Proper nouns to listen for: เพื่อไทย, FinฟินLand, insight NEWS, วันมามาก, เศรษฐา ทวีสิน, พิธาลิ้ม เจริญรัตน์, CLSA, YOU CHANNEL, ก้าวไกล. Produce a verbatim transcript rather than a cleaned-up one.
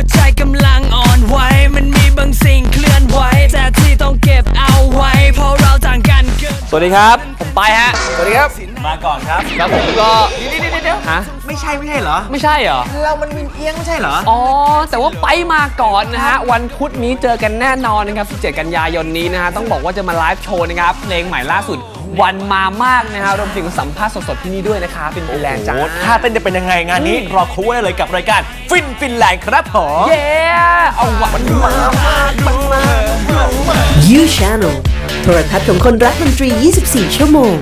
หัวใจกำลังอ่อนไหวมันมีบางสิ่งเคลื่อนไหวแต่ที่ต้องเก็บเอาไว้เพราะเราต่างกันเกินสวัสดีครับผมไปฮะสวัสดีครับมาก่อนครับแล้วผมก็นี่นี่นี่เดี๋ยวฮะไม่ใช่ไม่ใช่เหรอไม่ใช่เหรอเรามันมีเอียงไม่ใช่เหรออ๋อแต่ว่าไปมาก่อนนะฮะวันพุธนี้เจอกันแน่นอนนะครับสิบเจ็ดกันยายนนี้นะฮะต้องบอกว่าจะมาไลฟ์โชว์นะครับเพลงใหม่ล่าสุดวันมามากนะครับรวมถึงสัมภาษณ์สดๆที่นี่ด้วยนะคะฟินฟินแลนด์จ้าถ้าเต้นจะเป็นยังไงงานนี้รอคู่ได้เลยกับรายการฟินฟินแลนด์ครับผมเย้เอาวันมามากมันมา You Channel โทรทัศน์ของคนรักดนตรียี่สิบสี่ชั่วโมง